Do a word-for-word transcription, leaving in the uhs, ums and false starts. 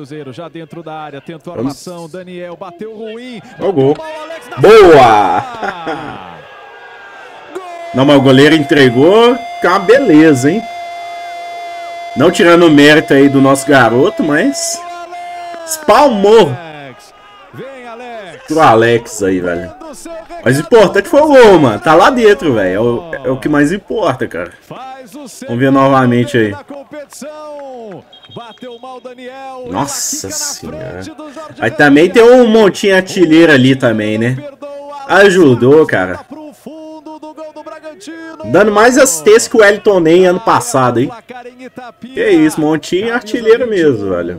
Cruzeiro já dentro da área, tentou a armação, Daniel bateu ruim. O gol. Boa! Não, mas o goleiro entregou, tá beleza, hein? Não tirando o mérito aí do nosso garoto, mas espalmou. Vem, Alex. Pro Alex aí, velho. Mas o importante foi o gol, mano. Tá lá dentro, velho. É o, é o que mais importa, cara. Vamos ver novamente aí. Bateu mal Daniel. Nossa senhora. Aí também tem um montinho artilheiro ali também, né? Ajudou, cara. Dando mais assistência que o Wellington Ney ano passado, hein? Que isso, montinho artilheiro mesmo, velho.